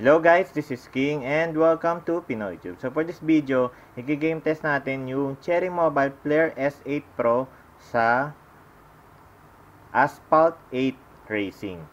Hello guys, this is King and welcome to Pinoy YouTube. So for this video, i-game test natin yung Cherry Mobile Flare S8 Pro sa Asphalt 8 Racing.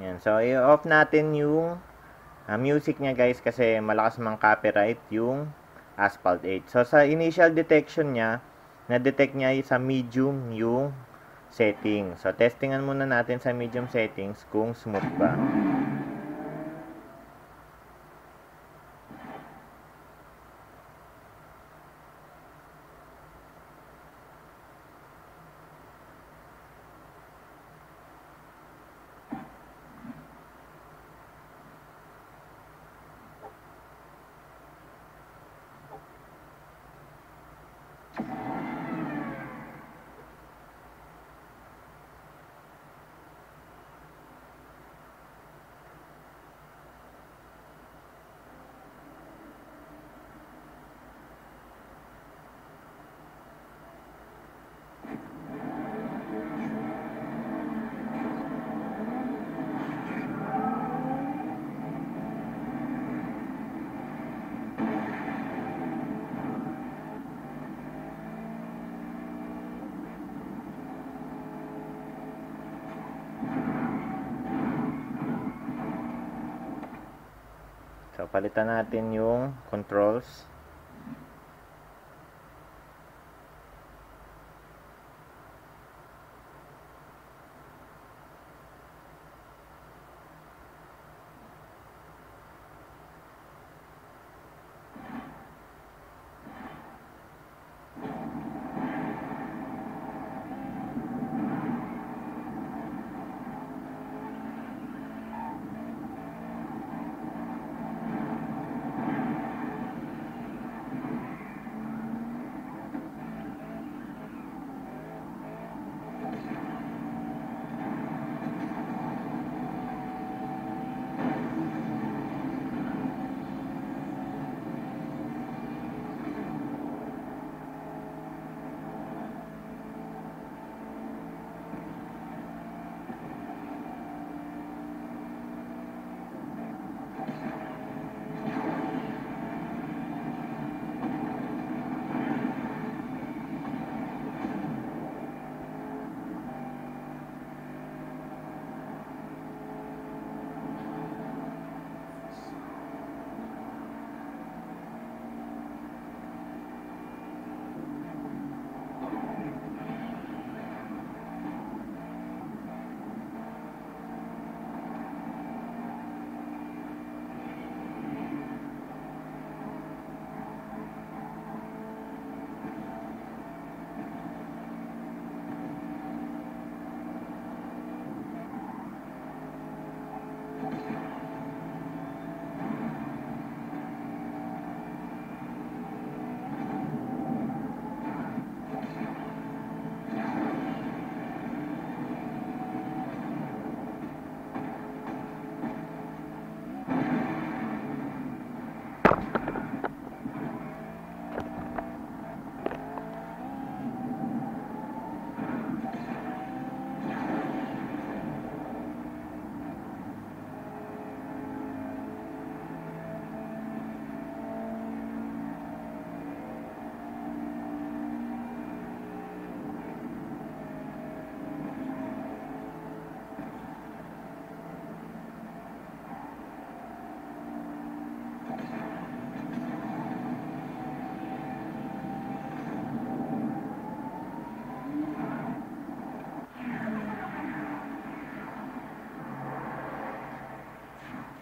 Yan. So, i-off natin yung music niya guys kasi malakas mang copyright yung Asphalt 8. So, sa initial detection niya, na-detect niya sa medium yung setting. So, testingan muna natin sa medium settings kung smooth ba. So, palitan natin yung controls.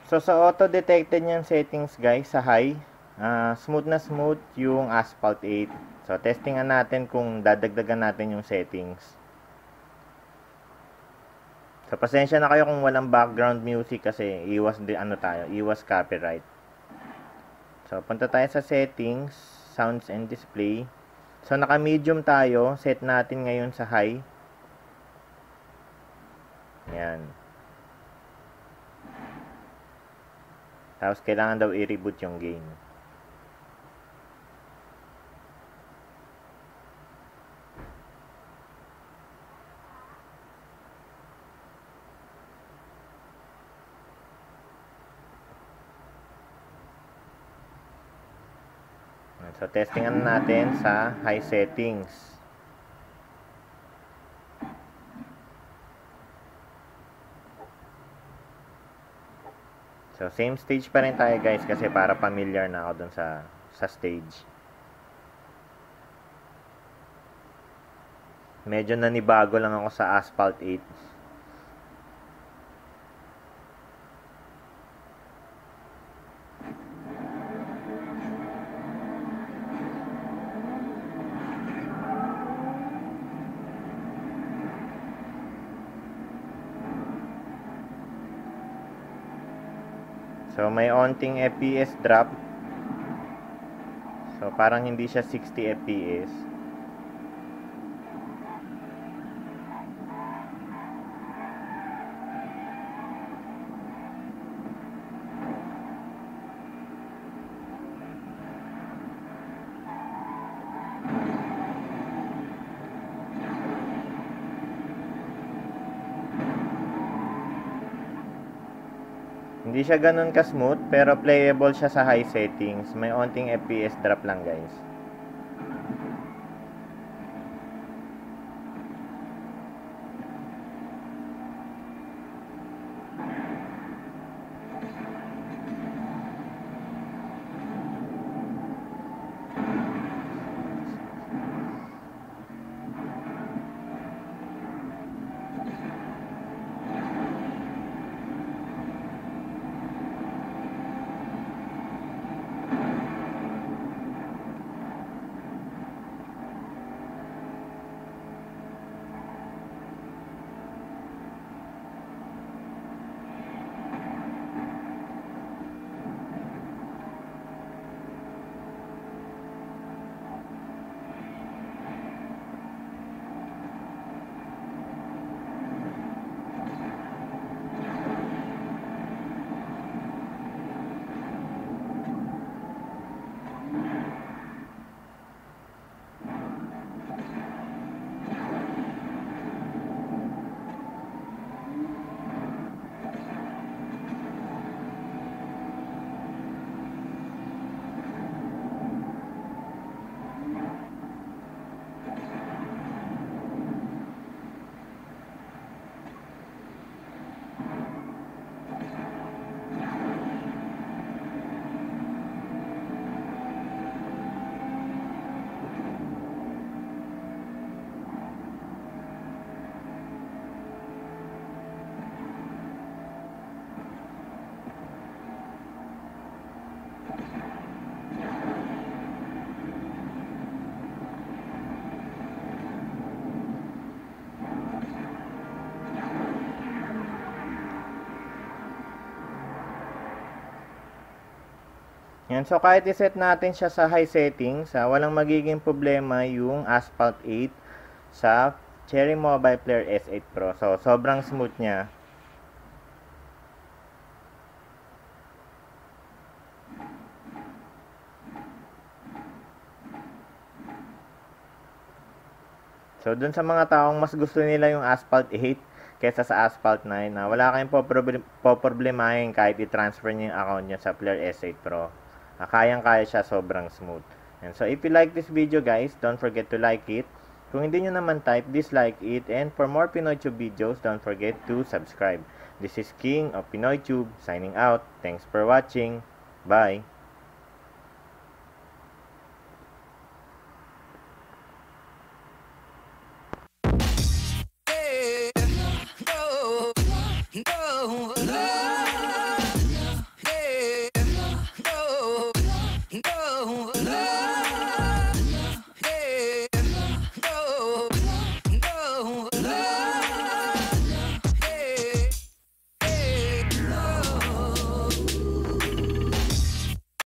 So, sa auto-detected niyang settings guys, sa high, smooth na smooth yung Asphalt 8. So, testingan natin kung dadagdagan natin yung settings. So, pasensya na kayo kung walang background music kasi iwas copyright. So, punta tayo sa settings, sounds and display. So, naka-medium tayo. Set natin ngayon sa high. Yan. Tapos, kailangan daw i-reboot yung gain. So, testingan natin sa high settings. So, same stage pa rin tayo guys kasi para familiar na ako dun sa stage. Medyo nanibago lang ako sa Asphalt 8. So, may onting FPS drop. So, parang hindi siya 60 FPS. Hindi siya ganun ka-smooth, pero playable siya sa high settings. May onting FPS drop lang, guys. Yan. So, kahit iset natin siya sa high settings, walang magiging problema yung Asphalt 8 sa Cherry Mobile Flare S8 Pro. So, sobrang smooth niya. So, dun sa mga taong mas gusto nila yung Asphalt 8 kesa sa Asphalt 9, wala kayong poproblemahin kahit i-transfer nyo yung account nyo sa Flare S8 Pro. Kayang-kaya siya, sobrang smooth. And so, if you like this video guys, don't forget to like it. Kung hindi nyo naman type, dislike it. And for more PinoyTube videos, don't forget to subscribe. This is King of PinoyTube, signing out. Thanks for watching. Bye!